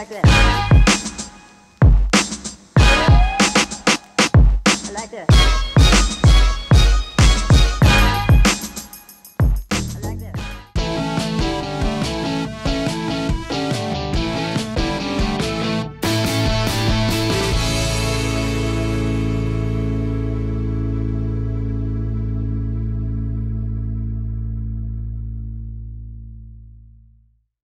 like this. I like this.